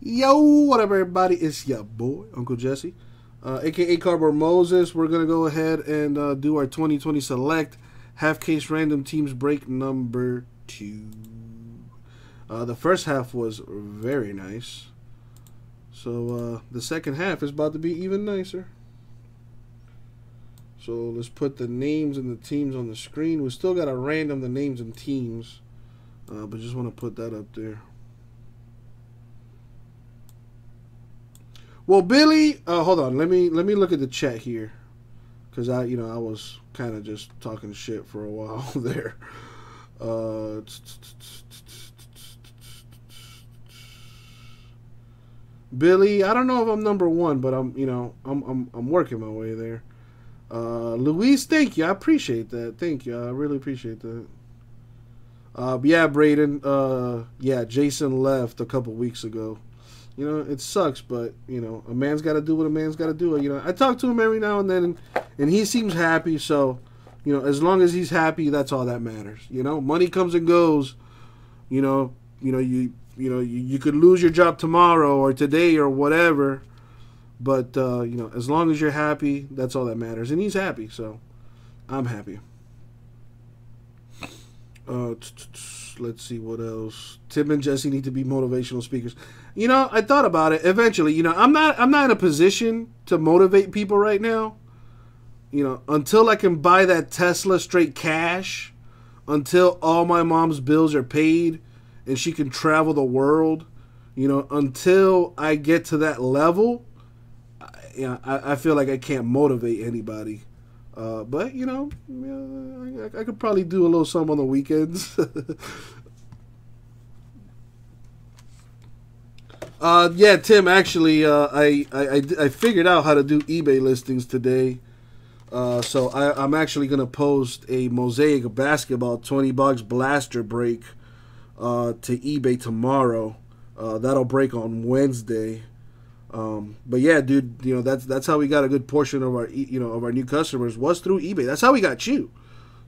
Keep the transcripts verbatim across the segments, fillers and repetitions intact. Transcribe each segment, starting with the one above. Yo, what up, everybody? It's your boy, Uncle Jesse, uh, a k a. Carver Moses. We're going to go ahead and uh, do our twenty twenty Select Half-Case Random Teams break number two. Uh, the first half was very nice. So uh, the second half is about to be even nicer. So let's put the names and the teams on the screen. We still got to random the names and teams, uh, but just want to put that up there. Well, Billy, uh, hold on. Let me let me look at the chat here, cause I, you know, I was kind of just talking shit for a while there. Uh, Billy, I don't know if I'm number one, but I'm, you know, I'm I'm I'm working my way there. Uh, Luis, thank you. I appreciate that. Thank you. I really appreciate that. Uh, yeah, Braden. Uh, yeah, Jason left a couple weeks ago. You know, it sucks, but, you know, a man's got to do what a man's got to do. You know, I talk to him every now and then, and, and he seems happy. So, you know, as long as he's happy, that's all that matters. You know, money comes and goes. You know, you know, you you know, you, you could lose your job tomorrow or today or whatever. But, uh, you know, as long as you're happy, that's all that matters. And he's happy, so I'm happy. Uh, t -t -t let's see what else. Tim and Jesse need to be motivational speakers. You know, I thought about it. Eventually, you know, I'm not I'm not in a position to motivate people right now. You know, until I can buy that Tesla straight cash, until all my mom's bills are paid and she can travel the world, you know, until I get to that level, I, you know, I, I feel like I can't motivate anybody. Uh, but, you know, I, I could probably do a little something on the weekends. uh, yeah, Tim, actually, uh, I, I, I figured out how to do eBay listings today. Uh, so I, I'm actually going to post a Mosaic Basketball twenty bucks blaster break uh, to eBay tomorrow. Uh, that'll break on Wednesday. Um, but yeah, dude, you know, that's, that's how we got a good portion of our, you know, of our new customers was through eBay. That's how we got you.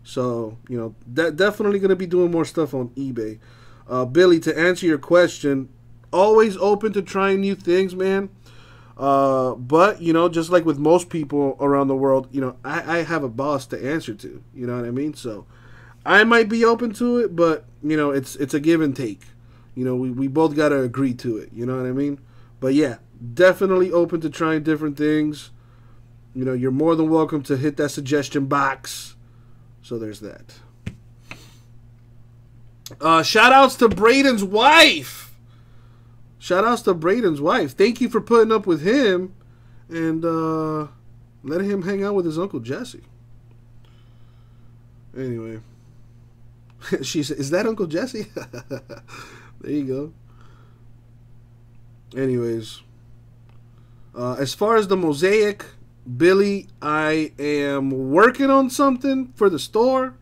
So, you know, that definitely going to be doing more stuff on eBay. Uh, Billy, to answer your question, always open to trying new things, man. Uh, but you know, just like with most people around the world, you know, I, I have a boss to answer to, you know what I mean? So I might be open to it, but you know, it's, it's a give and take, you know, we, we both got to agree to it. You know what I mean? But yeah, definitely open to trying different things. You know, you're more than welcome to hit that suggestion box. So there's that. Uh, shout outs to Braden's wife. Shout outs to Braden's wife. Thank you for putting up with him and uh, letting him hang out with his Uncle Jesse. Anyway, she said, "Is that Uncle Jesse?" There you go. Anyways, uh, as far as the Mosaic, Billy, I am working on something for the store,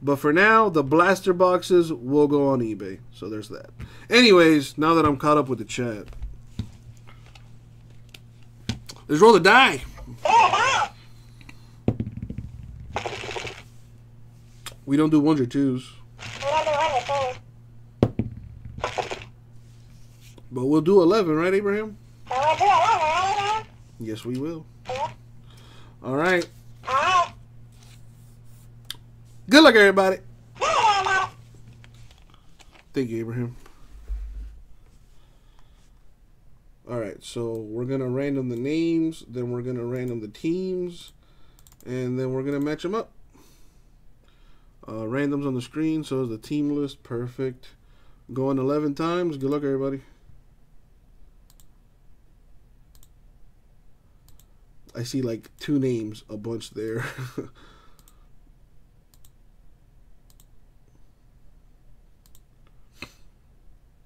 but for now, the blaster boxes will go on eBay. So there's that. Anyways, now that I'm caught up with the chat, let's roll the die. We don't do ones or twos. But we'll do eleven, right, Abraham? We'll do eleven, right, Abraham? Yes, we will. Yeah. All right. All right. Good luck, everybody. Yeah. Thank you, Abraham. All right, so we're going to random the names, then we're going to random the teams, and then we're going to match them up. Uh, random's on the screen, so is the team list. Perfect. Going eleven times. Good luck, everybody. I see like two names a bunch there.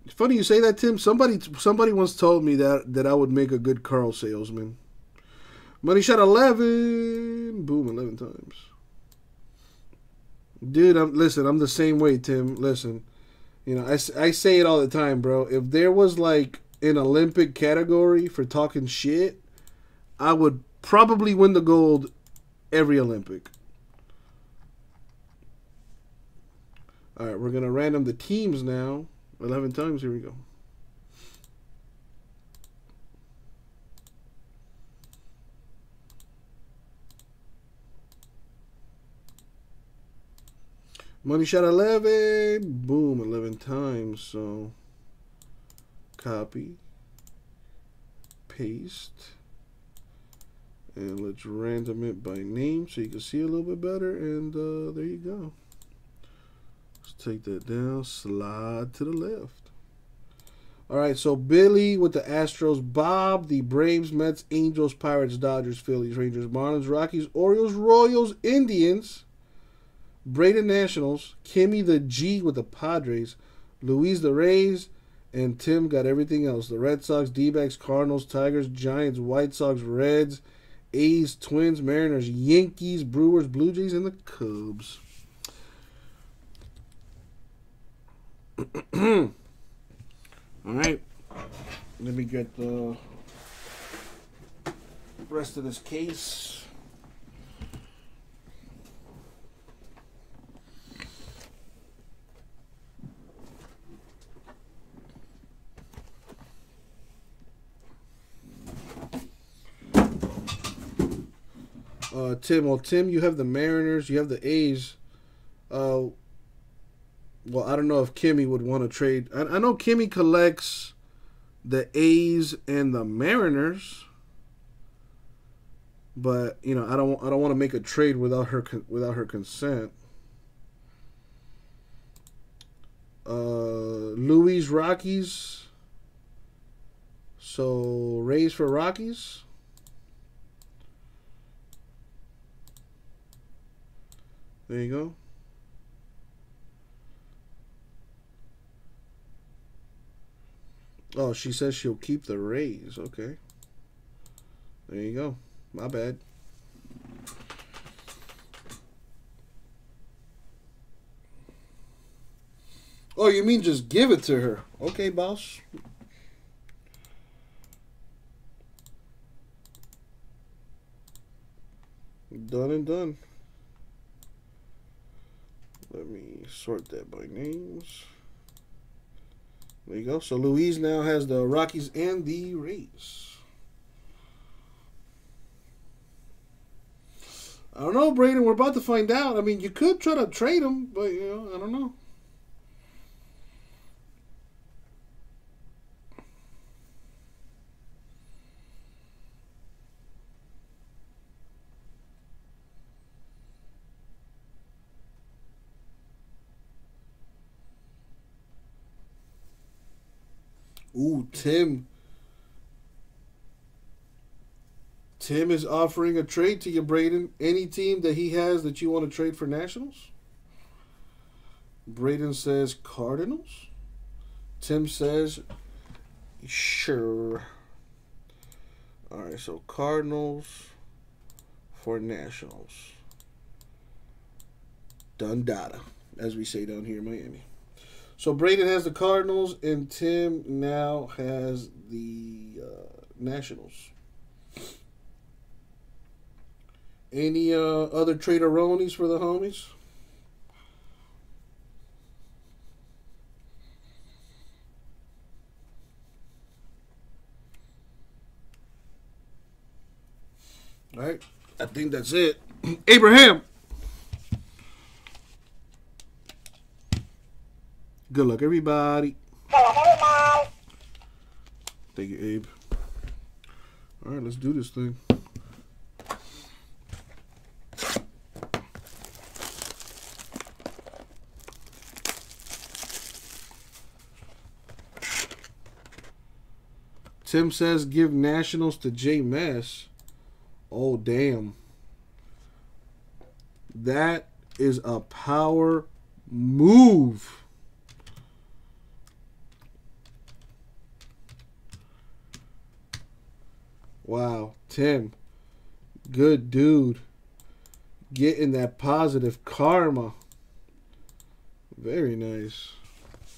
It's funny you say that, Tim. Somebody somebody once told me that that I would make a good Carl salesman. Money shot eleven. Boom, eleven times. Dude, I'm listen, I'm the same way, Tim. Listen. You know, I, I say it all the time, bro. If there was like an Olympic category for talking shit, I would probably win the gold every Olympic. All right, we're going to random the teams now. eleven times, here we go. Money shot eleven. Boom, eleven times. So copy, paste, and let's random it by name so you can see a little bit better. And uh, there you go. Let's take that down, slide to the left. All right, so Billy with the Astros, Bob, the Braves, Mets, Angels, Pirates, Dodgers, Phillies, Rangers, Marlins, Rockies, Orioles, Royals, Indians, Braden Nationals, Kimmy the G with the Padres, Luis the Rays, and Tim got everything else. The Red Sox, D-backs, Cardinals, Tigers, Giants, White Sox, Reds, A's, Twins, Mariners, Yankees, Brewers, Blue Jays, and the Cubs. All right, let me get the rest of this case. Uh, Tim, well, Tim, you have the Mariners, you have the A's. Uh, Well, I don't know if Kimmy would want to trade. I, I know Kimmy collects the A's and the Mariners, but you know, I don't. I don't want to make a trade without her without her consent. Uh, Louis Rockies. So Rays for Rockies. There you go. Oh, she says she'll keep the Rays. Okay. There you go. My bad. Oh, you mean just give it to her. Okay, boss. Done and done. Let me sort that by names. There you go. So Louise now has the Rockies and the Rays. I don't know, Braden. We're about to find out. I mean, you could try to trade them, but, you know, I don't know. Ooh, Tim. Tim is offering a trade to you, Braden. Any team that he has that you want to trade for Nationals? Braden says Cardinals. Tim says sure. All right, so Cardinals for Nationals. Dundada, as we say down here in Miami. So Braden has the Cardinals, and Tim now has the uh, Nationals. Any uh, other traderonies for the homies? All right, I think that's it. Abraham. Good luck, everybody. Thank you, Abe. All right, let's do this thing. Tim says give Nationals to J Mess. Oh, damn. That is a power move. Wow, Tim, good dude, getting that positive karma. Very nice. All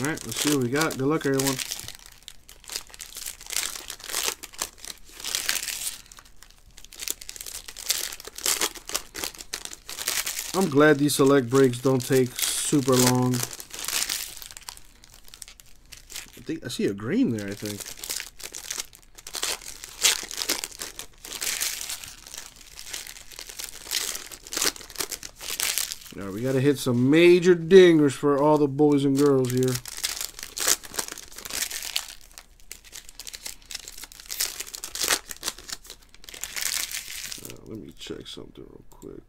right, let's see what we got. Good luck, everyone. I'm glad these select breaks don't take super long. I think I see a green there, I think. All right, we got to hit some major dingers for all the boys and girls here. Uh, let me check something real quick.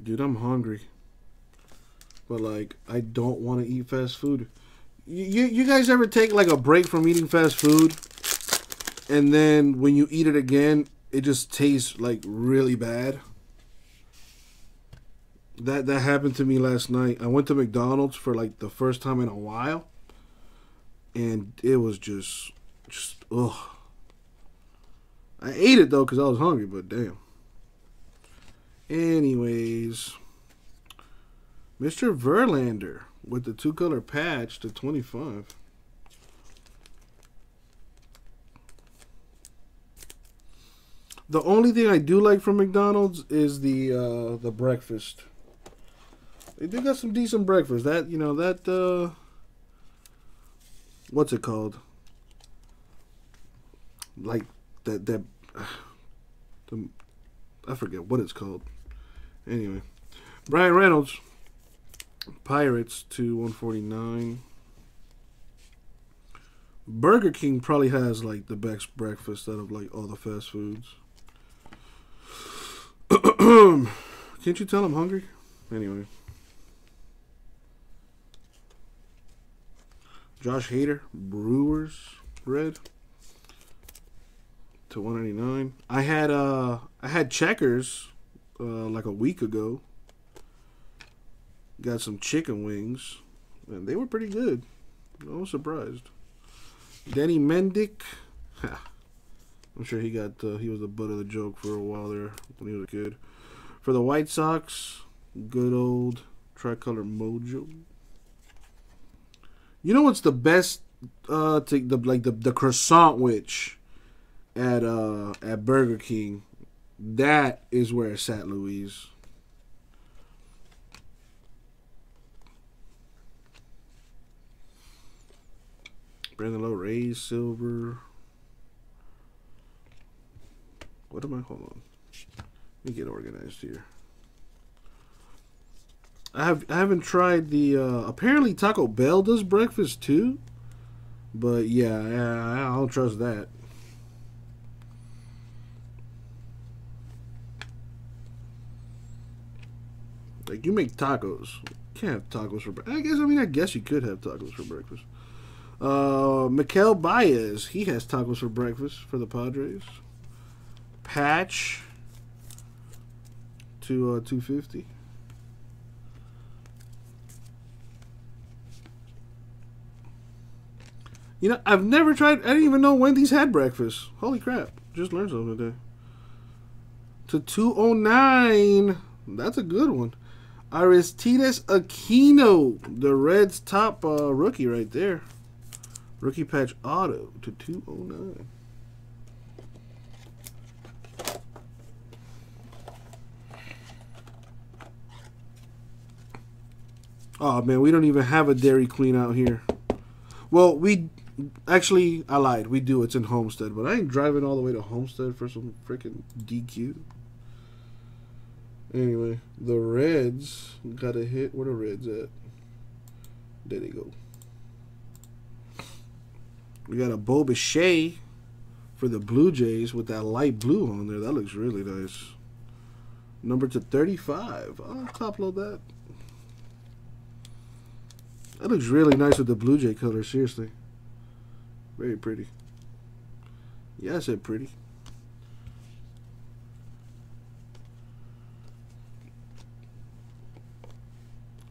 Dude, I'm hungry, but like I don't want to eat fast food. You, you you guys ever take like a break from eating fast food, and then when you eat it again, it just tastes like really bad? That that happened to me last night. I went to McDonald's for like the first time in a while, and it was just just ugh. I ate it though because I was hungry, but damn. Anyways, Mister Verlander with the two-color patch to twenty-five. The only thing I do like from McDonald's is the uh, the breakfast. They do got some decent breakfast. That you know that uh, what's it called? Like that that uh, the, I forget what it's called. Anyway, Brian Reynolds, Pirates to one forty-nine. Burger King probably has like the best breakfast out of like all the fast foods. Can't you tell I'm hungry? Anyway, Josh Hader, Brewers red to one ninety-nine. I had uh I had Checkers uh, like a week ago. Got some chicken wings, and they were pretty good. I was surprised. Danny Mendick, ha. I'm sure he got uh, he was the butt of the joke for a while there when he was a kid. For the White Sox, good old tricolor mojo. You know what's the best? Uh, to the like the the croissant witch. At uh at Burger King, that is where it's at, Louise. Brandon Lowe, Rays, silver. What am I? Hold on. Let me get organized here. I have I haven't tried the. Uh, apparently, Taco Bell does breakfast too, but yeah, I, I don't trust that. Like, you make tacos. You can't have tacos for breakfast. I guess, I mean, I guess you could have tacos for breakfast. Uh, Mikel Baez, he has tacos for breakfast for the Padres. Patch to uh, two fifty. You know, I've never tried, I didn't even know Wendy's had breakfast. Holy crap. Just learned something today. To two oh nine. That's a good one. Aristides Aquino, the Reds' top uh, rookie right there. Rookie patch auto to two oh nine. Oh, man, we don't even have a Dairy Queen out here. Well, we actually, I lied. We do. It's in Homestead, but I ain't driving all the way to Homestead for some freaking D Q. Anyway, the Reds got a hit. Where the Reds at? There they go. We got a Bo Bichette for the Blue Jays with that light blue on there. That looks really nice. Number to thirty-five. I'll top load that. That looks really nice with the Blue Jay color, seriously. Very pretty. Yeah, I said pretty.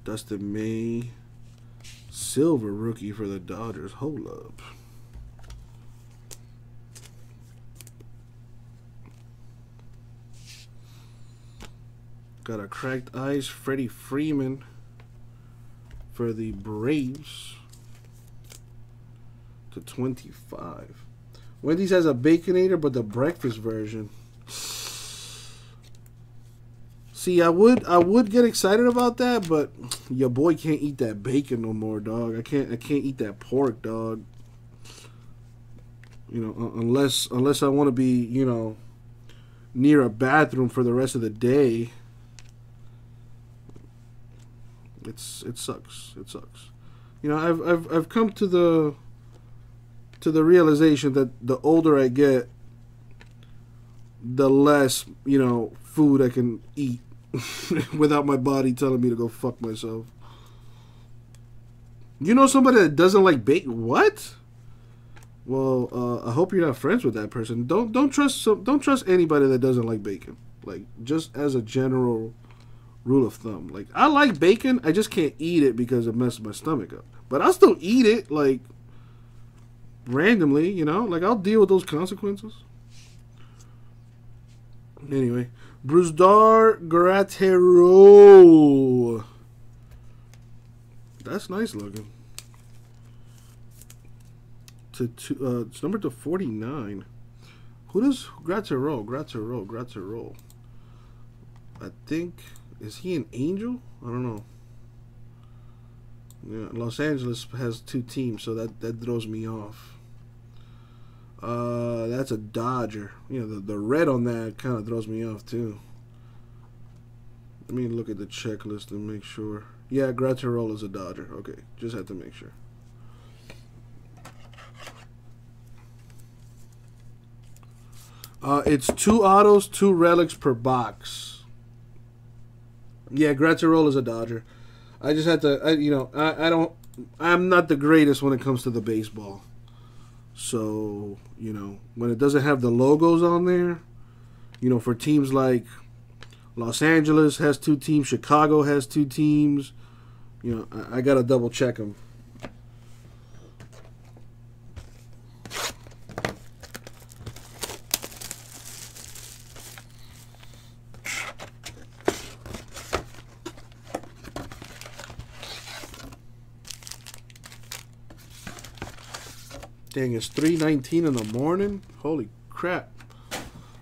Dustin May. Silver rookie for the Dodgers. Hold up. Got a cracked ice. Freddie Freeman for the Braves to twenty-five. Wendy's has a Baconator, but the breakfast version. See, I would I would get excited about that, but your boy can't eat that bacon no more, dog. I can't I can't eat that pork, dog. You know, unless unless I want to be, you know, near a bathroom for the rest of the day. It's it sucks. It sucks. You know, I've I've I've come to the to the realization that the older I get, the less, you know, food I can eat without my body telling me to go fuck myself. You know somebody that doesn't like bacon? What? Well, uh, I hope you're not friends with that person. Don't don't trust some, don't trust anybody that doesn't like bacon. Like, just as a general rule of thumb. Like, I like bacon, I just can't eat it because it messes my stomach up. But I'll still eat it, like, randomly, you know? Like, I'll deal with those consequences. Anyway, Brusdar Guerratero. That's nice looking. To, to uh, it's number to forty-nine. Who does Guerratero? Guerratero, Guerratero. I think, is he an Angel? I don't know. Yeah, Los Angeles has two teams, so that, that throws me off. Uh, that's a Dodger. You know, the, the red on that kind of throws me off, too. Let me look at the checklist and make sure. Yeah, Guerratero is a Dodger. Okay, just had to make sure. Uh, it's two autos, two relics per box. Yeah, Guerratero is a Dodger. I just had to, I, you know, I, I don't, I'm not the greatest when it comes to the baseball. So, you know, when it doesn't have the logos on there, you know, for teams like Los Angeles has two teams, Chicago has two teams, you know, I, I got to double check them. Dang, it's three nineteen in the morning. Holy crap.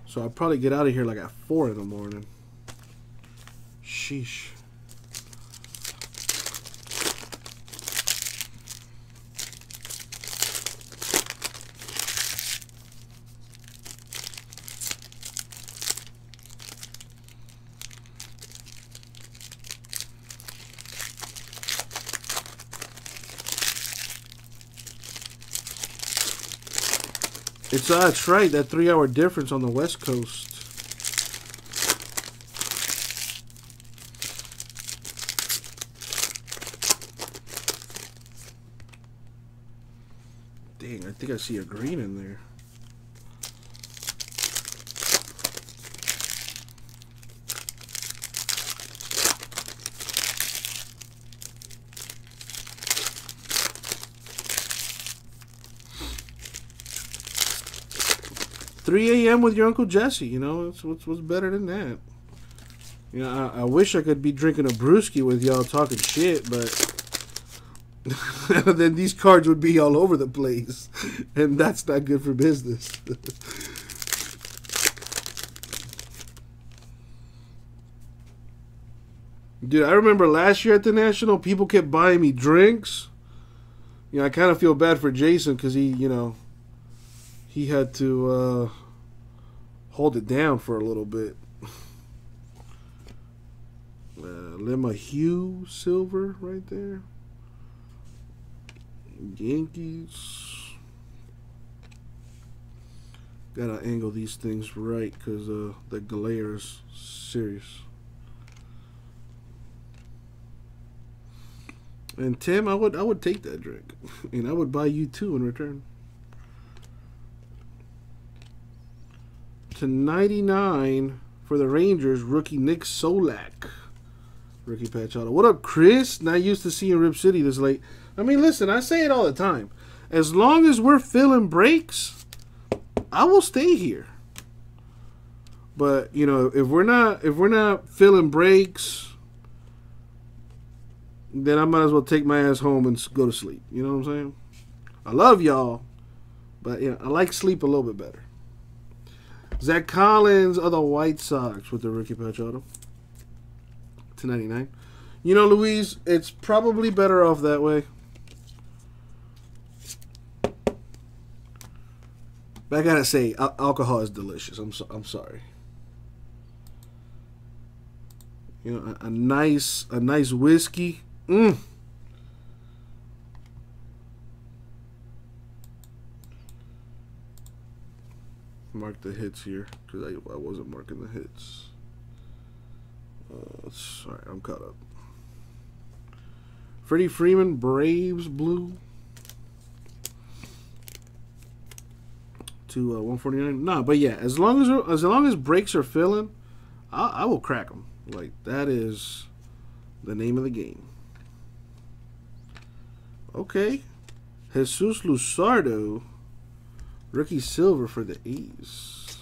So I'll probably get out of here like at four in the morning. Sheesh. It's uh, that's right, that three-hour difference on the West Coast. Dang, I think I see a green in there. three A M with your Uncle Jesse, you know, it's what's, what's better than that. You know, I, I wish I could be drinking a brewski with y'all talking shit, but then these cards would be all over the place, and that's not good for business. Dude, I remember last year at the National, people kept buying me drinks. You know, I kind of feel bad for Jason because he, you know, he had to uh, hold it down for a little bit. uh, Lema Hugh silver right there. Yankees. Gotta angle these things right because uh, the glare is serious. And Tim, I would I would take that drink, and I would buy you two in return. To ninety-nine for the Rangers, rookie Nick Solak, rookie patch auto. What up, Chris? Not used to seeing Rip City this late. I mean, listen, I say it all the time. As long as we're filling breaks, I will stay here. But you know, if we're not if we're not filling breaks, then I might as well take my ass home and go to sleep. You know what I'm saying? I love y'all, but you know, I like sleep a little bit better. Zach Collins of the White Sox with the rookie patch auto to ninety-nine. You know, Louise, it's probably better off that way. But I gotta say, al alcohol is delicious. I'm so I'm sorry. You know, a, a nice a nice whiskey. Mm. Mark the hits here, because I, I wasn't marking the hits. Uh, sorry, I'm caught up. Freddie Freeman, Braves blue to uh, one forty-nine. Nah, but yeah, as long as as long as breaks are filling, I, I will crack them. Like, that is the name of the game. Okay, Jesus Luzardo, rookie silver for the A's.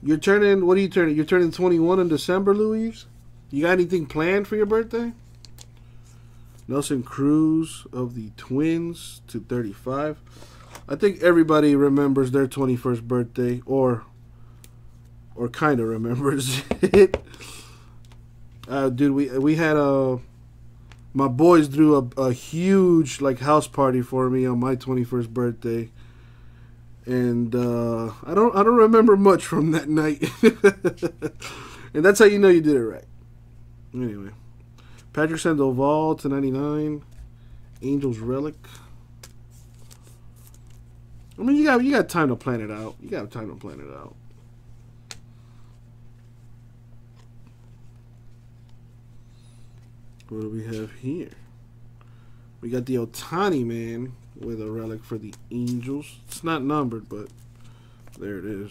You're turning, what are you turning? You're turning twenty-one in December, Louise? You got anything planned for your birthday? Nelson Cruz of the Twins to thirty-five. I think everybody remembers their twenty-first birthday, or or kind of remembers it. Uh, dude, we we had a... My boys threw a, a huge like house party for me on my twenty-first birthday, and uh, I don't I don't remember much from that night. And that's how you know you did it right. Anyway, Patrick Sandoval to ninety-nine, Angels relic. I mean, you got you got time to plan it out. You got time to plan it out. What do we have here? We got the Ohtani man with a relic for the Angels. It's not numbered, but there it is.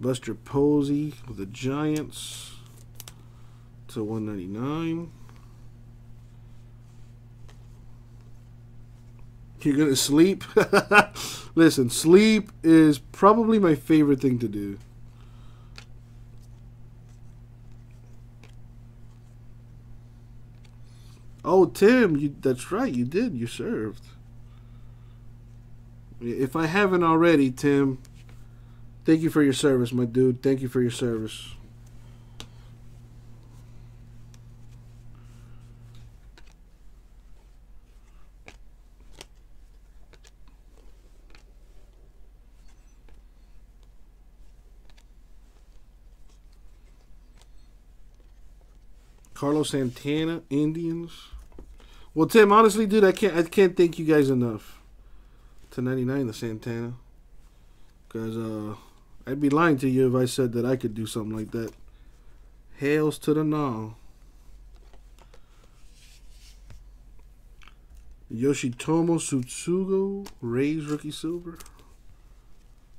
Buster Posey with the Giants to one ninety-nine. You're gonna sleep? Listen, sleep is probably my favorite thing to do. Oh, Tim, you, that's right, you did. You served. If I haven't already, Tim, thank you for your service, my dude. Thank you for your service. Carlos Santana, Indians. Well, Tim, honestly, dude, I can't, I can't thank you guys enough. To ninety-nine, the Santana. Because uh, I'd be lying to you if I said that I could do something like that. Hails to the gnaw. Yoshitomo Tsutsugo, Rays rookie silver.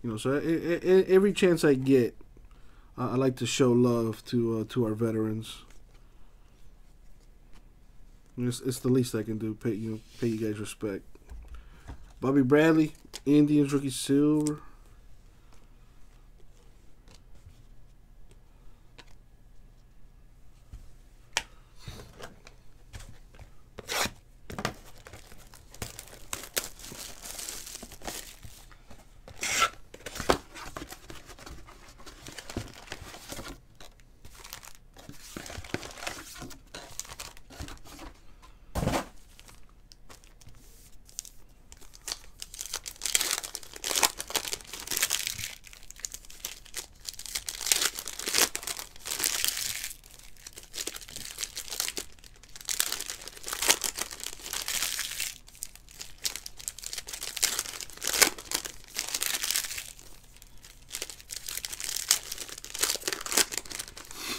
You know, so I, I, I, every chance I get, uh, I like to show love to uh, to our veterans. It's, it's the least I can do. Pay you know, pay you guys respect. Bobby Bradley, Indians rookie silver.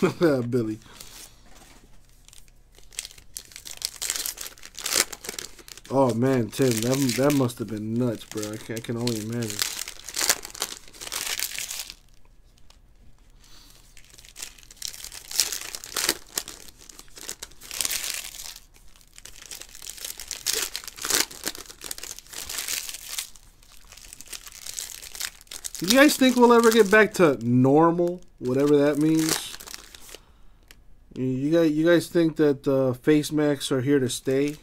Billy. Oh man, Tim, that that must have been nuts, bro. I can, I can only imagine. Do you guys think we'll ever get back to normal, whatever that means? You guys, you guys think that uh, face masks are here to stay?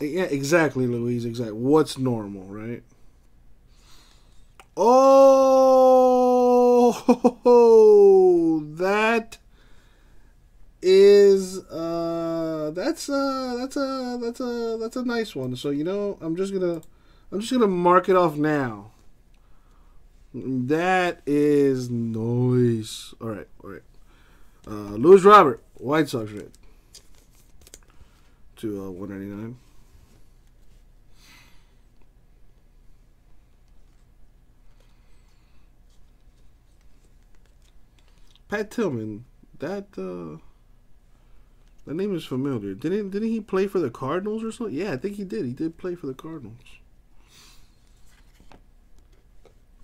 Yeah, exactly, Louise. Exactly. What's normal, right? Oh, that is uh, that's uh, that's a that's a that's a nice one. So you know, I'm just gonna I'm just gonna mark it off now. That is nice. All right, all right. Uh, Louis Robert, White Sox red to uh, one ninety-nine. Pat Tillman, that uh, that name is familiar. Didn't didn't he play for the Cardinals or something? Yeah, I think he did. He did play for the Cardinals.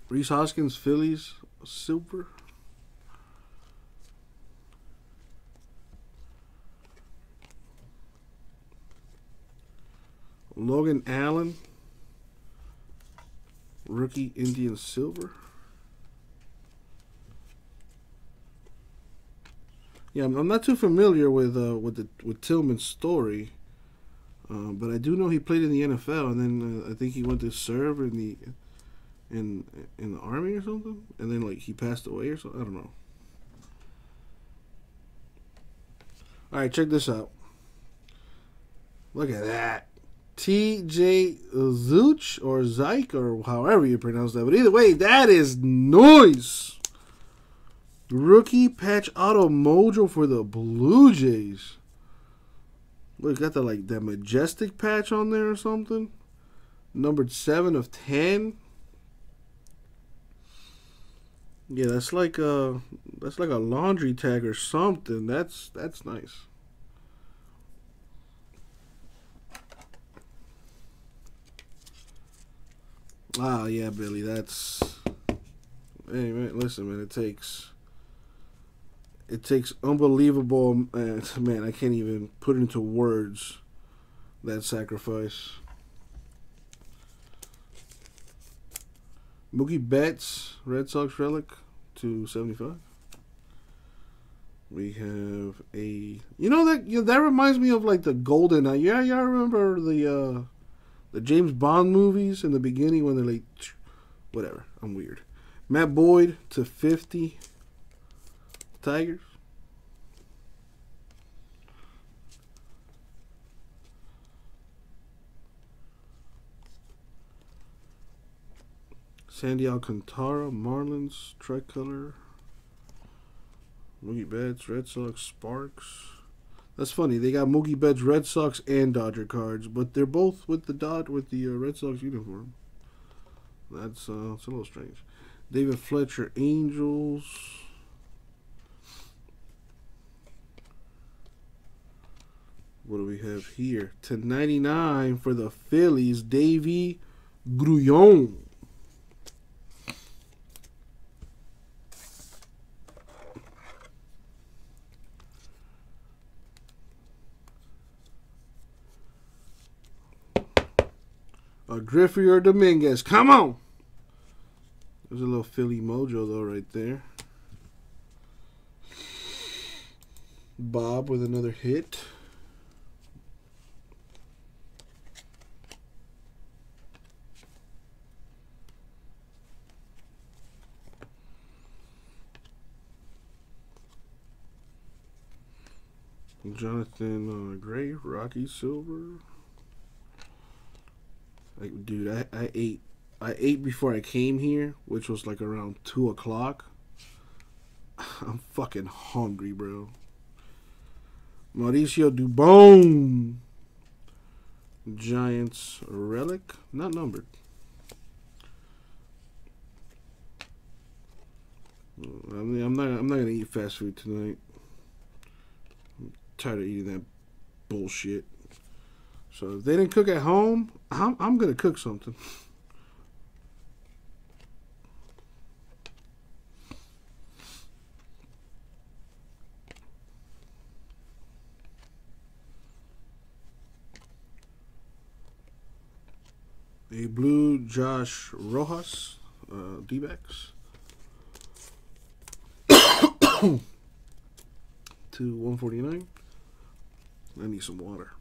Reese Hoskins, Phillies, silver. Logan Allen, rookie Indian silver. Yeah, I'm not too familiar with uh, with the with Tillman's story, uh, but I do know he played in the N F L, and then uh, I think he went to serve in the in in the Army or something, and then like he passed away or something. I don't know. All right, check this out. Look at that, T J Zouch or Zyke or however you pronounce that, but either way, that is noise. Rookie patch auto mojo for the Blue Jays. Look, got the like that majestic patch on there or something. Numbered seven of ten. Yeah, that's like a that's like a laundry tag or something. That's that's nice. Ah, yeah, Billy. That's hey man. Listen, man. It takes. It takes unbelievable, uh, man, I can't even put into words that sacrifice. Mookie Betts, Red Sox relic, two seventy-five. We have a, you know, that you know, that reminds me of like the Golden. Uh, yeah, yeah, I remember the, uh, the James Bond movies in the beginning when they're like, whatever, I'm weird. Matt Boyd to fifty. Tigers. Sandy Alcantara, Marlins, tricolor. Mookie Betts, Red Sox, Sparks. That's funny. They got Mookie Betts, Red Sox, and Dodger cards, but they're both with the dot with the uh, Red Sox uniform. That's uh, it's a little strange. David Fletcher, Angels. What do we have here? to ninety-nine for the Phillies, Davey Grullon. A Griffey or Dominguez. Come on. There's a little Philly mojo though right there. Bob with another hit. Jonathan uh, Gray, Rocky Silver. Like, dude, I, I ate I ate before I came here, which was like around two o'clock. I'm fucking hungry, bro. Mauricio Dubon. Giants relic. Not numbered. I'm not, I'm not going to eat fast food tonight. I'm tired of eating that bullshit. So if they didn't cook at home, I'm, I'm going to cook something. A blue Josh Rojas, uh, D-backs. to one forty-nine. I need some water.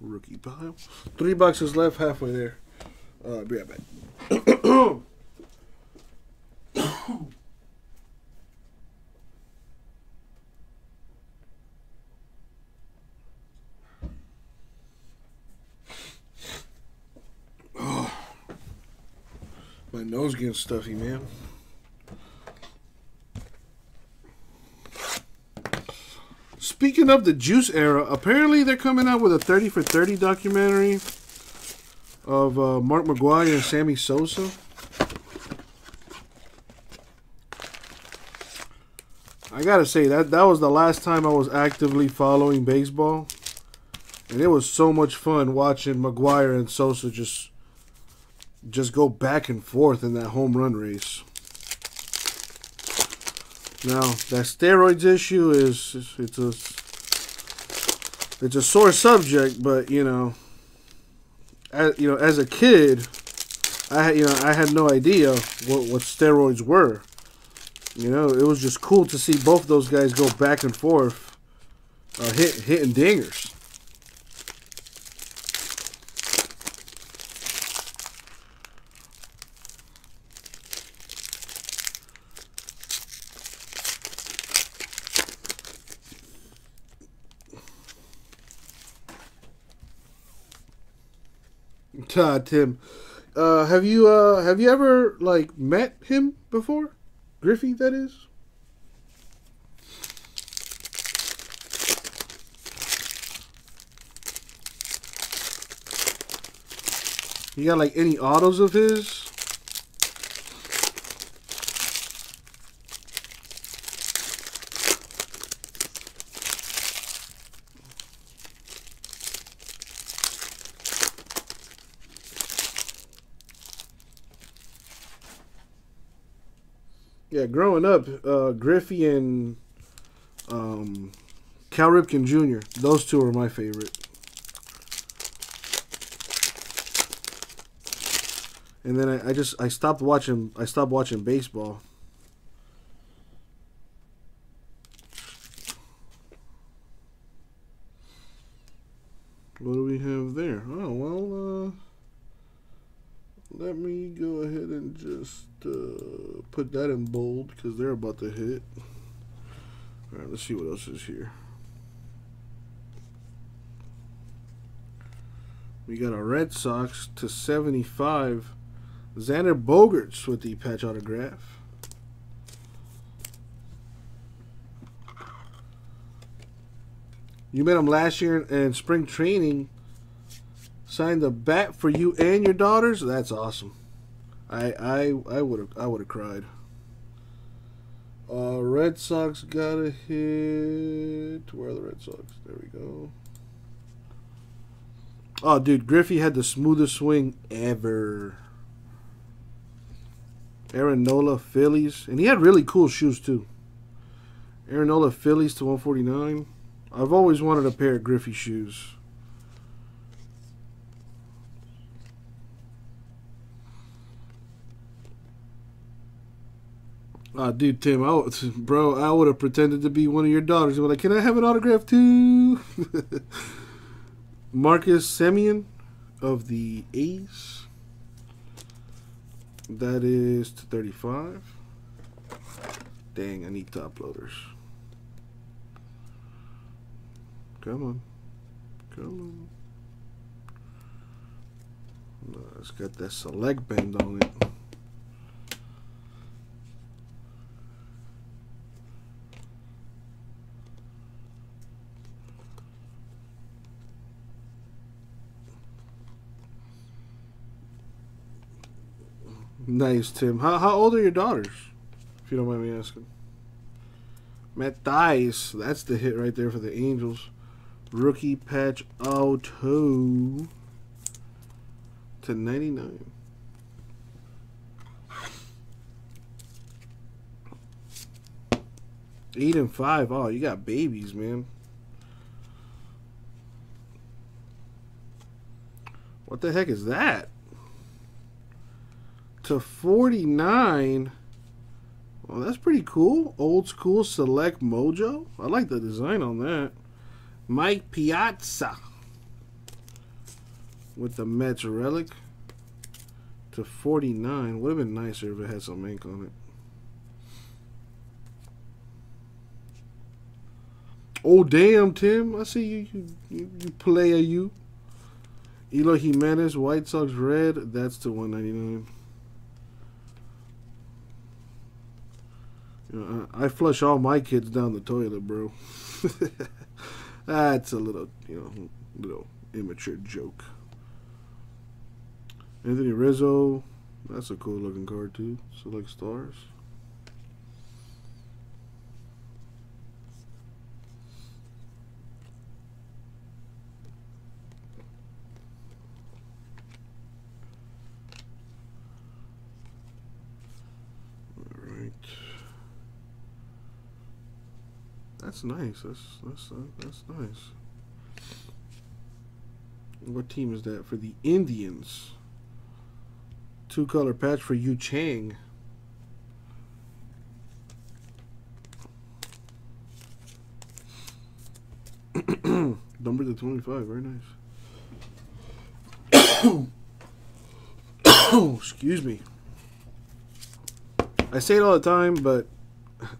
Rookie pile. Three boxes left, halfway there. Uh, be right back. My nose getting stuffy, man. Speaking of the juice era, apparently they're coming out with a thirty for thirty documentary of uh, Mark McGwire and Sammy Sosa. I gotta say, that, that was the last time I was actively following baseball. And it was so much fun watching McGwire and Sosa just... just go back and forth in that home run race. Now, that steroids issue is, it's a, it's a sore subject, but, you know, as, you know, as a kid, I, you know, I had no idea what, what steroids were. You know, it was just cool to see both those guys go back and forth, uh, hit, hitting dingers. Uh, Tim, uh, have you uh, have you ever like met him before, Griffey? That is. You got like any autos of his? Yeah, growing up, uh, Griffey and um, Cal Ripken Junior, those two are my favorite. And then I, I just I stopped watching I stopped watching baseball. What do we have there? Oh well, uh, let me go ahead and just. Uh, put that in bold because they're about to hit. All right, let's see what else is here. We got a Red Sox to seventy-five. Xander Bogaerts with the patch autograph. You met him last year in spring training. Signed the bat for you and your daughters. That's awesome. I I I would have I would have cried. Uh, Red Sox got a hit. Where are the Red Sox? There we go. Oh, dude, Griffey had the smoothest swing ever. Aaron Nola, Phillies, and he had really cool shoes too. Aaron Nola, Phillies to one forty-nine. I've always wanted a pair of Griffey shoes. Uh, dude, Tim, I would, bro, I would have pretended to be one of your daughters. And be like, can I have an autograph too? Marcus Semien of the A's. That is to thirty-five. Dang, I need top loaders. Come on. Come on. No, it's got that select band on it. Nice, Tim. How, how old are your daughters, if you don't mind me asking? Matthias, that's the hit right there for the Angels. Rookie patch auto to ninety-nine. Eight and five. Oh, you got babies, man. What the heck is that? To forty-nine. Well, that's pretty cool. Old school select mojo. I like the design on that. Mike Piazza with the Mets relic to forty-nine. Would have been nicer if it had some ink on it. Oh damn, Tim! I see you, you, you, you player. You Eloy Jimenez, White Sox red. That's to one ninety-nine. You know, I, I flush all my kids down the toilet, bro. That's a little, you know, little immature joke. Anthony Rizzo, that's a cool looking card too. Select stars. All right. That's nice. That's that's that's nice. What team is that for the Indians? Two color patch for Yu Chang. Number to twenty-five. Very nice. Excuse me. I say it all the time, but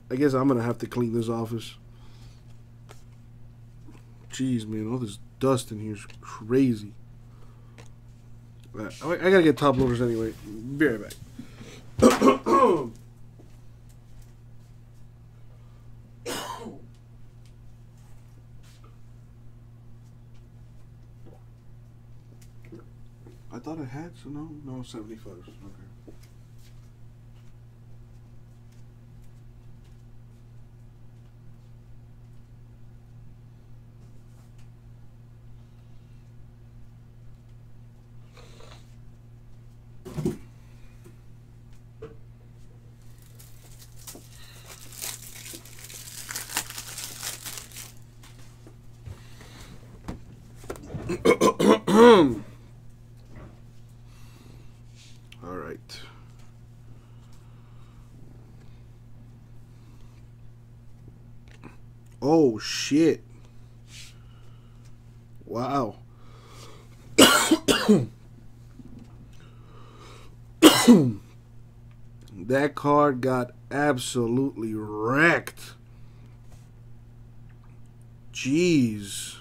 I guess I'm gonna have to clean this office. Jeez, man, all this dust in here is crazy. Right, I, I gotta get top loaders anyway. Be right back. I thought I had, so no, no, seventy-five. Okay. Oh shit. Wow. That card got absolutely wrecked. Jeez.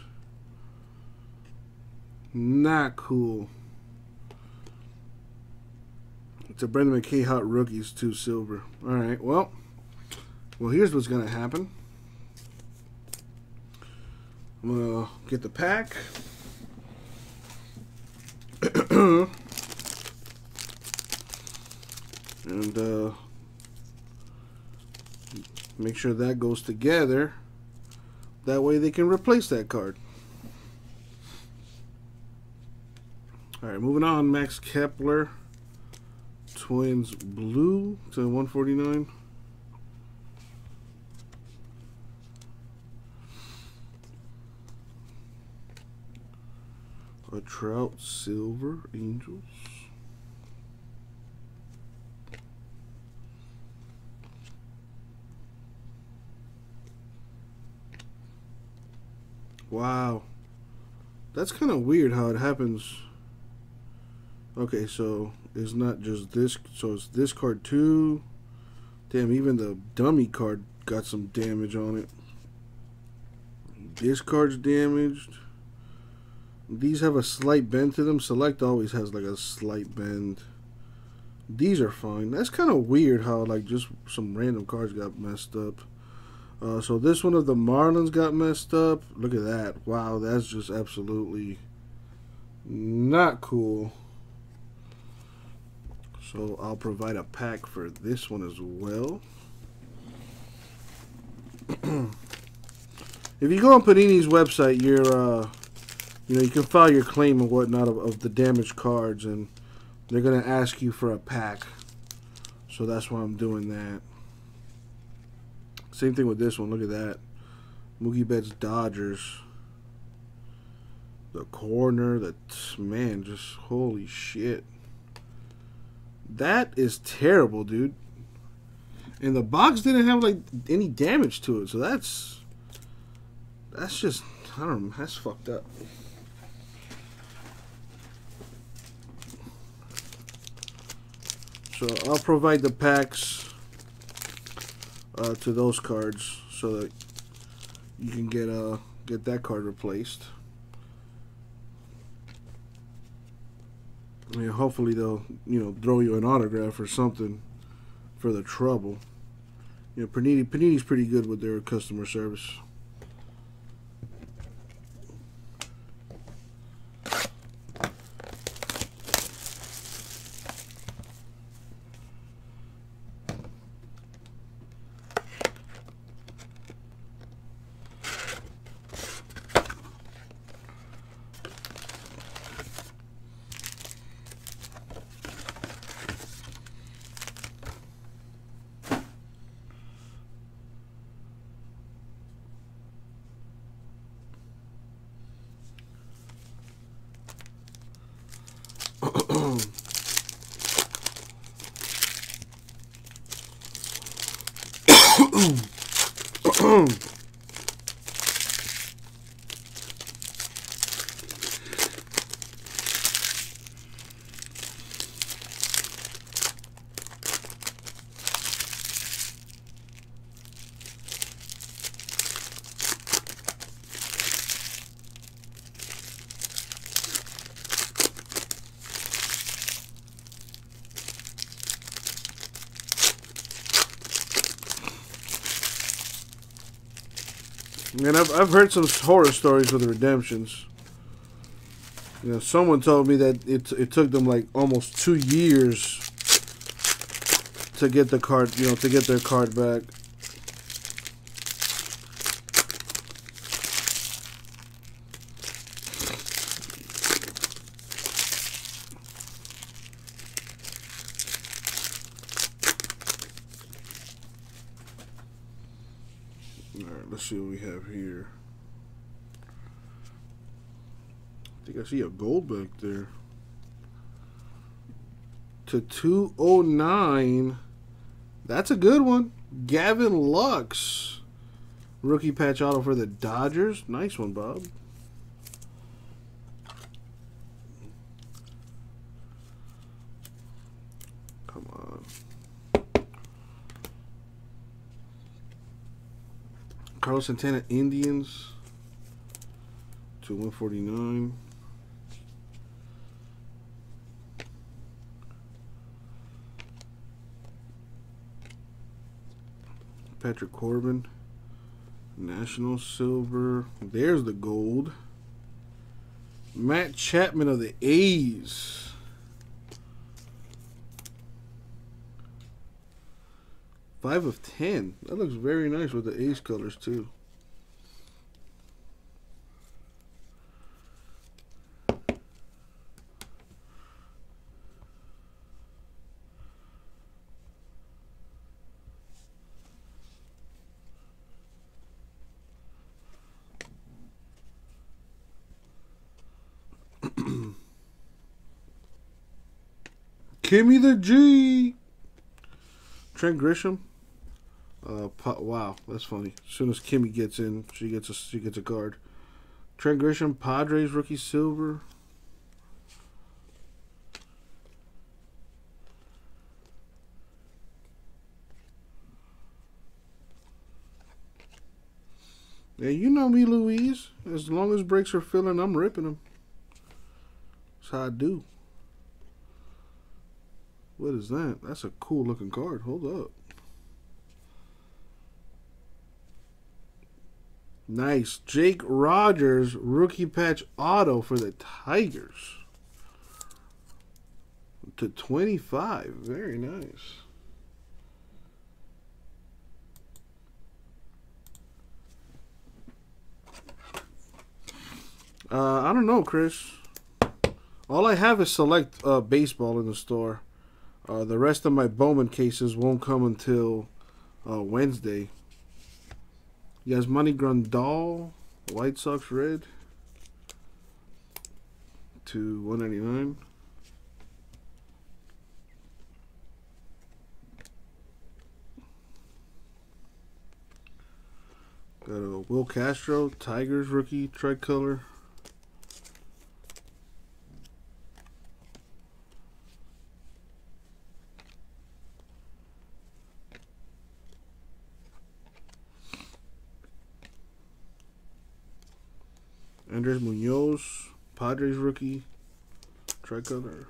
Not cool. It's a Brendan McKay Hot Rookies two silver. Alright, well. Well, here's what's gonna happen. I'm gonna get the pack. And uh, make sure that goes together. That way they can replace that card. Alright, moving on. Max Kepler, Twins blue to one forty-nine. A Trout silver Angels. Wow, that's kind of weird how it happens. Okay, so it's not just this. So it's this card too. Damn, even the dummy card got some damage on it. This card's damaged. These have a slight bend to them. Select always has like a slight bend. These are fine. That's kind of weird how like just some random cards got messed up. Uh, so this one of the Marlins got messed up. Look at that. Wow, that's just absolutely not cool. So I'll provide a pack for this one as well. If you go on Panini's website, you're, uh, you know, you can file your claim and whatnot of, of the damaged cards, and they're going to ask you for a pack. So that's why I'm doing that. Same thing with this one. Look at that. Moogie Betts Dodgers. The corner. The man, just holy shit. That is terrible, dude. And the box didn't have like any damage to it, so that's that's just I don't know, that's fucked up. So I'll provide the packs uh, to those cards so that you can get uh get that card replaced. I mean, hopefully they'll, you know, throw you an autograph or something for the trouble. You know, Panini, Panini's pretty good with their customer service. And I've, I've heard some horror stories with redemptions. You know, someone told me that it, it took them like almost two years to get the card, you know, to get their card back. See what we have here. I think I see a gold back there. To two oh nine. That's a good one. Gavin Lux. Rookie patch auto for the Dodgers. Nice one, Bob. Come on. Carlos Santana, Indians, to one forty-nine. Patrick Corbin, National Silver. There's the gold. Matt Chapman of the A's. five of ten. That looks very nice with the Ace colors, too. Gimme the G. Trent Grisham. Uh, wow, that's funny. As soon as Kimmy gets in, she gets a she gets a card. Trent Grisham, Padres rookie silver. Yeah, you know me, Louise. As long as breaks are filling, I'm ripping them. That's how I do. What is that? That's a cool looking card. Hold up. Nice. Jake Rogers, rookie patch auto for the Tigers. to twenty-five. Very nice. Uh, I don't know, Chris. All I have is select uh, baseball in the store. Uh, the rest of my Bowman cases won't come until uh, Wednesday. Yasmani Grandal, White Sox red, to one ninety-nine. Got a Will Castro, Tigers rookie tricolor. Andres Munoz, Padres rookie tricolor.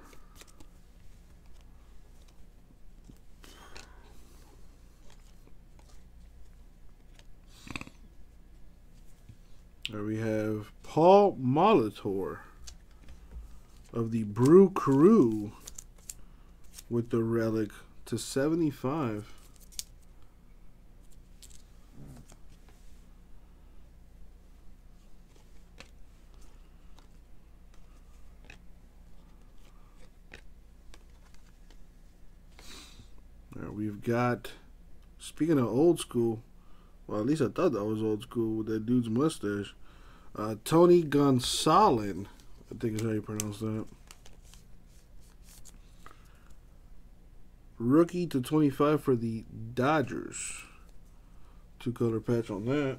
There we have Paul Molitor of the Brew Crew with the relic to seventy-five. Right, we've got, speaking of old school, well, at least I thought that was old school with that dude's mustache. Uh, Tony Gonsolin, I think is how you pronounce that. Rookie to twenty-five for the Dodgers. Two color patch on that.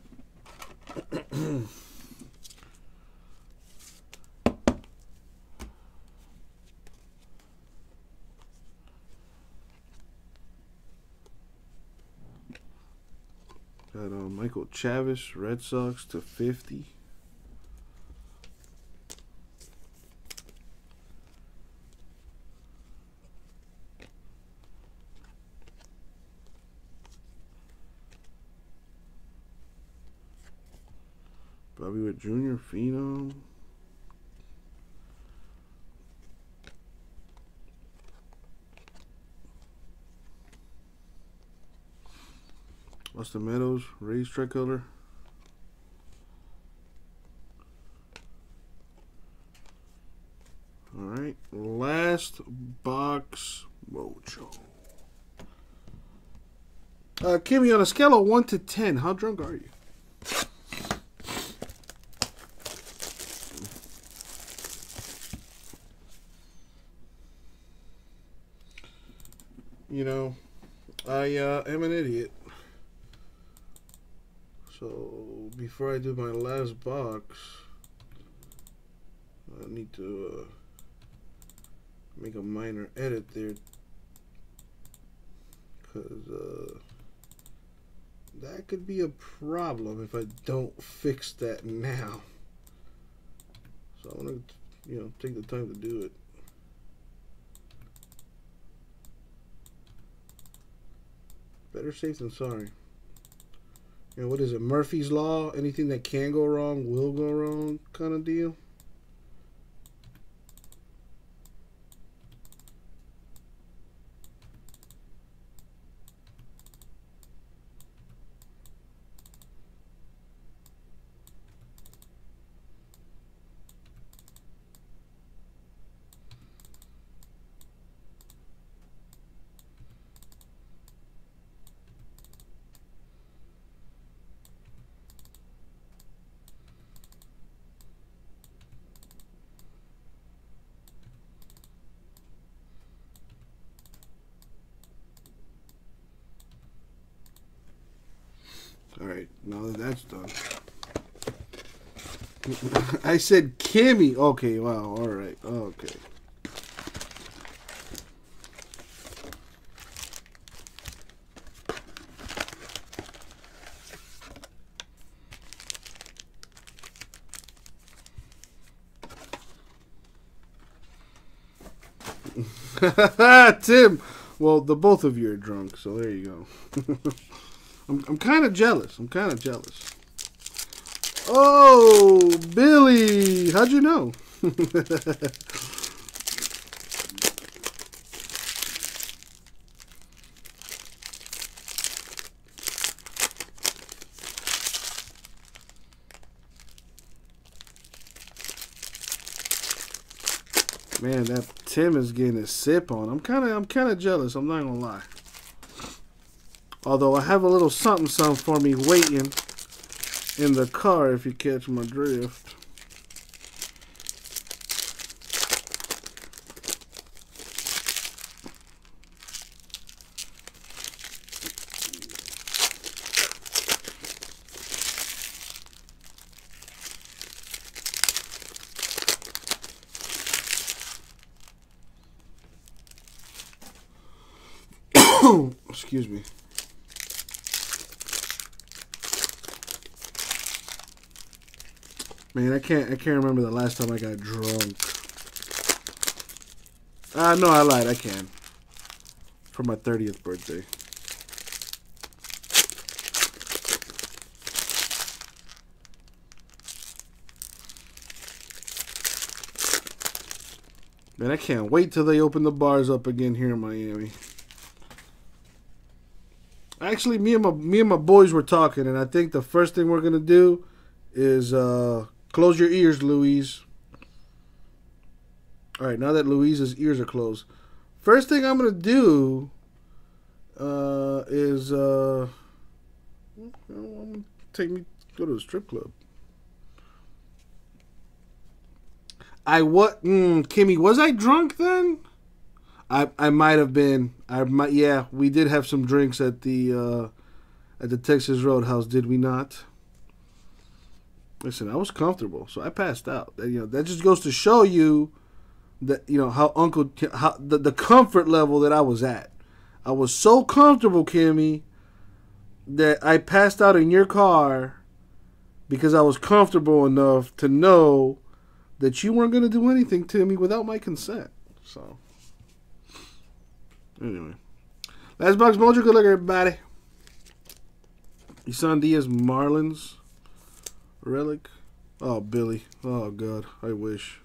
Got uh, Michael Chavis, Red Sox to fifty. Bobby Witt Junior, Phenom. Austin Meadows, Rays tricolor. All right, last box, Mojo. Uh, Kimmy, on a scale of one to ten, how drunk are you? You know, I uh, am an idiot. So, before I do my last box, I need to uh, make a minor edit there, because uh, that could be a problem if I don't fix that now. So, I want to, you know, take the time to do it. Better safe than sorry. You know, what is it, Murphy's Law? Anything that can go wrong will go wrong kind of deal. Alright, now that that's done. I said Kimmy. Okay, wow, alright, okay. Tim! Well, the both of you are drunk, so there you go. I'm, I'm kind of jealous. I'm kind of jealous. Oh, Billy! How'd you know? Man, that Tim is getting a sip on. I'm kind of I'm kind of jealous. I'm not going to lie. Although I have a little something something for me waiting in the car, if you catch my drift. Excuse me. Man, I can't I can't remember the last time I got drunk. Ah, uh, no, I lied. I can. For my thirtieth birthday. Man, I can't wait till they open the bars up again here in Miami. Actually, me and my me and my boys were talking, and I think the first thing we're gonna do is uh, close your ears, Louise. All right, now that Louise's ears are closed, first thing I'm gonna do uh, is uh, I'm gonna take me go to the strip club. I what? Mm, Kimmy, was I drunk then? I I might have been. I might, yeah, we did have some drinks at the uh, at the Texas Roadhouse, did we not? Listen, I was comfortable, so I passed out. You know, that just goes to show you that, you know, how Uncle how the, the comfort level that I was at. I was so comfortable, Kimmy, that I passed out in your car because I was comfortable enough to know that you weren't going to do anything to me without my consent. So. Anyway, last box mojo. Good luck, everybody. Isan Diaz, Marlins relic. Oh, Billy. Oh, God. I wish.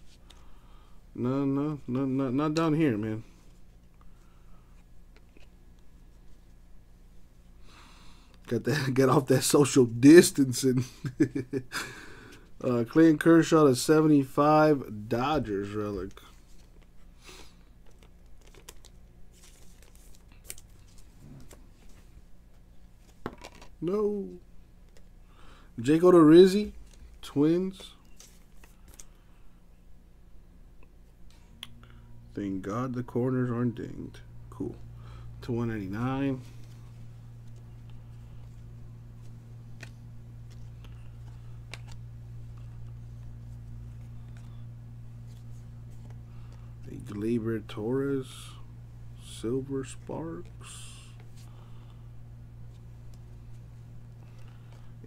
No, no, no, no, not down here, man. Got that. Get off that social distancing. uh, Clayton Kershaw, the seventy-five Dodgers relic. No. Jake Odorizzi, Twins. Thank God the corners aren't dinged. Cool. To one ninety-nine. A Gleyber Torres, Silver Sparks.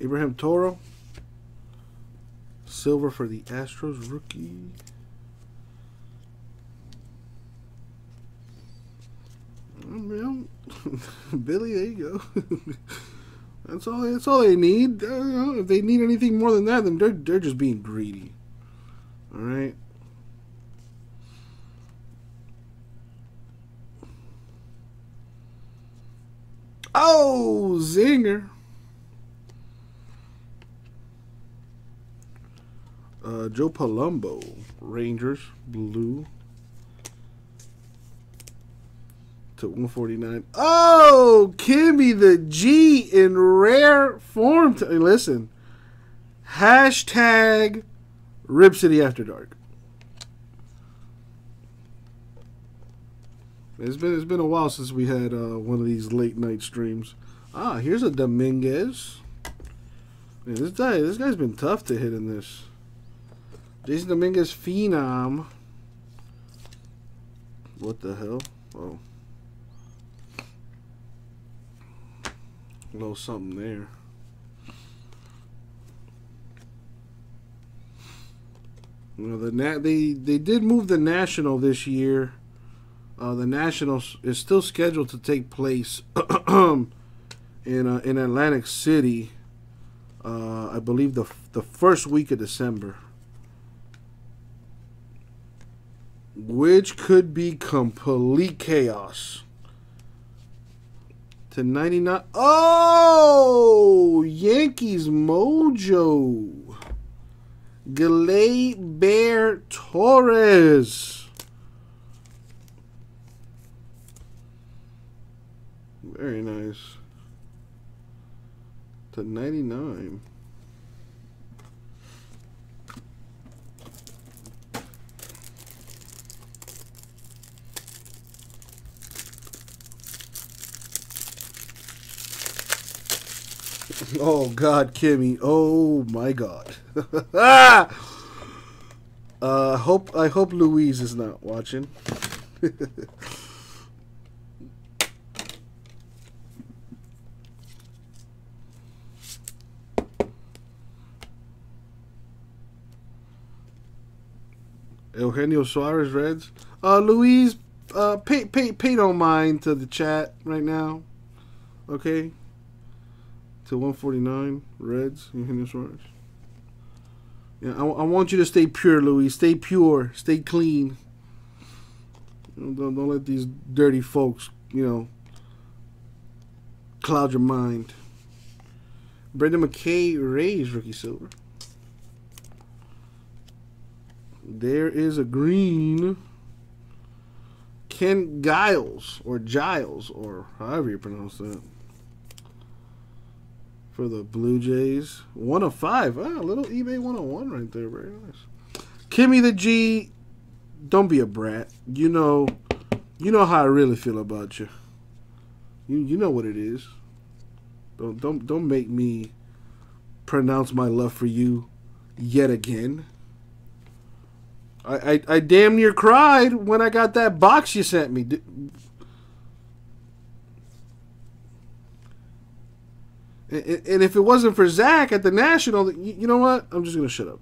Abraham Toro, silver for the Astros rookie. Billy, there you go. That's all. That's all they need. I don't know, if they need anything more than that, then they're they're just being greedy. All right. Oh, zinger. Uh, Joe Palumbo, Rangers, blue to one forty-nine. Oh, Kimmy, the G in rare form. To, listen, hashtag Rip City After Dark. It's been it's been a while since we had uh, one of these late night streams. Ah, here's a Dominguez. Man, this guy this guy's been tough to hit in this. Jason Dominguez, Phenom. What the hell? Oh. A little something there. You know, the nat they, they did move the National this year. Uh, the National is still scheduled to take place in, uh, in Atlantic City. Uh, I believe the, the first week of December. Which could be complete chaos. To ninety-nine. Oh, Yankees mojo. Gleyber Torres. Very nice. To ninety-nine. Oh God, Kimmy! Oh my God! uh, I hope I hope Louise is not watching. Eugenio Suarez Reds. Uh, Louise, uh, pay pay pay don't mind to the chat right now, okay? To one forty-nine, Reds, Eugenio Suarez. Yeah, I, I want you to stay pure, Louis. Stay pure. Stay clean. You know, don't, don't let these dirty folks, you know, cloud your mind. Brendan McKay, Rays, rookie silver. There is a green. Ken Giles, or Giles, or however you pronounce that. For the Blue Jays. One of five. Ah, a little eBay one oh one right there. Very nice. Kimmy the G, don't be a brat. You know you know how I really feel about you. You you know what it is. Don't don't don't make me pronounce my love for you yet again. I I, I damn near cried when I got that box you sent me. And if it wasn't for Zach at the National, you know what? I'm just gonna shut up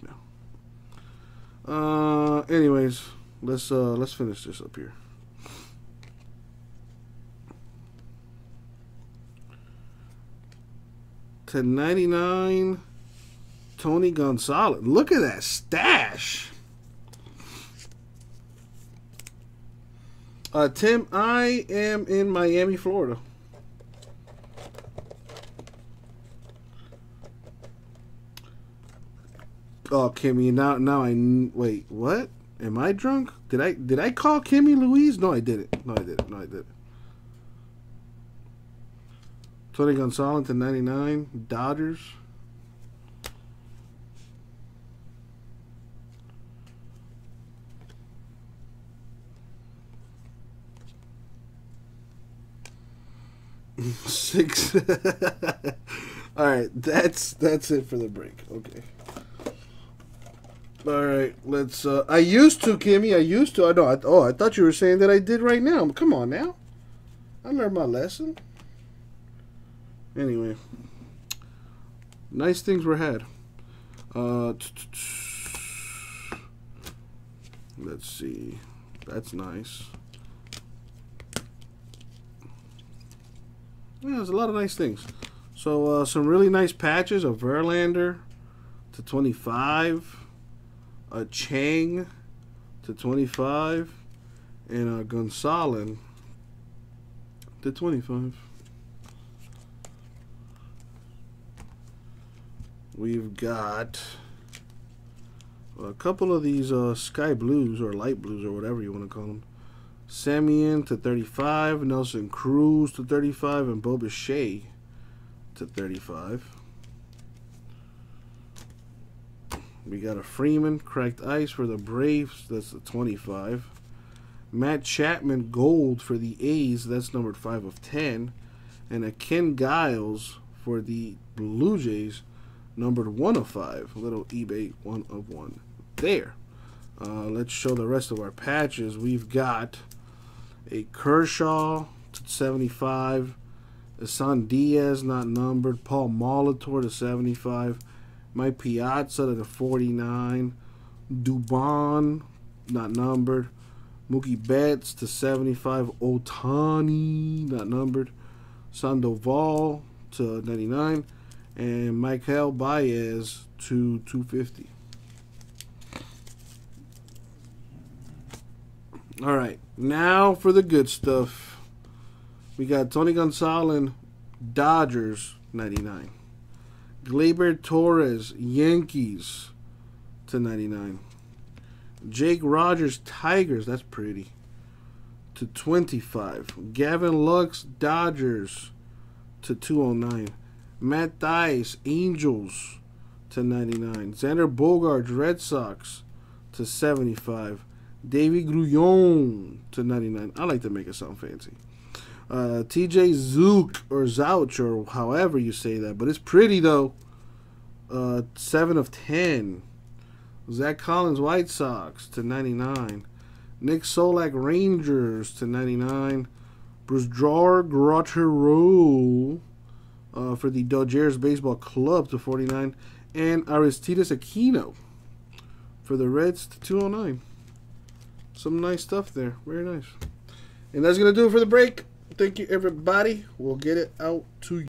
now. Uh, anyways, let's uh, let's finish this up here. to ninety-nine, Tony Gonzalez. Look at that stash. Uh, Tim, I am in Miami, Florida. Oh, Kimmy, now now I wait. What? Am I drunk? Did I did I call Kimmy Louise? No, I didn't. No, I didn't. No, I didn't. Tony Gonzalez to ninety-nine, Dodgers. Six. All right, that's that's it for the break. Okay. All right, let's. Uh, I used to, Kimmy. I used to. I know. I, oh, I thought you were saying that I did right now. Come on now. I learned my lesson. Anyway, nice things were had. Uh, t -t -t let's see. That's nice. Yeah, there's a lot of nice things. So, uh, some really nice patches of Verlander to twenty-five. A Chang to twenty-five, and a Gonzalez to twenty-five. We've got a couple of these uh, sky blues or light blues or whatever you want to call them. Samian to thirty-five, Nelson Cruz to thirty-five, and Bo Bichette to thirty-five. We got a Freeman, cracked ice for the Braves. That's the twenty-five. Matt Chapman, gold for the A's. That's numbered five of ten. And a Ken Giles for the Blue Jays, numbered one of five. A little eBay one of one there. Uh, let's show the rest of our patches. We've got a Kershaw to seventy-five. Isan Diaz, not numbered. Paul Molitor to seventy-five. Mike Piazza to the forty-nine. Dubon, not numbered. Mookie Betts to seventy-five. Otani, not numbered. Sandoval to ninety-nine. And Michael Baez to two fifty. All right, now for the good stuff. We got Tony Gonzalez, Dodgers, ninety-nine. Gleyber Torres, Yankees to ninety-nine. Jake Rogers, Tigers. That's pretty. to twenty-five. Gavin Lux, Dodgers to two oh nine. Matt Dice, Angels to ninety-nine. Xander Bogaerts, Red Sox to seventy-five. Davy Grullon to ninety-nine. I like to make it sound fancy. Uh, T J Zouk or Zouch or however you say that, but it's pretty though. Uh, seven of ten. Zach Collins, White Sox to ninety-nine. Nick Solak, Rangers to ninety-nine. Bruce Drawer, Grotteroux uh, for the Dodgers Baseball Club to forty-nine. And Aristides Aquino for the Reds to two oh nine. Some nice stuff there. Very nice. And that's going to do it for the break. Thank you, everybody. We'll get it out to you.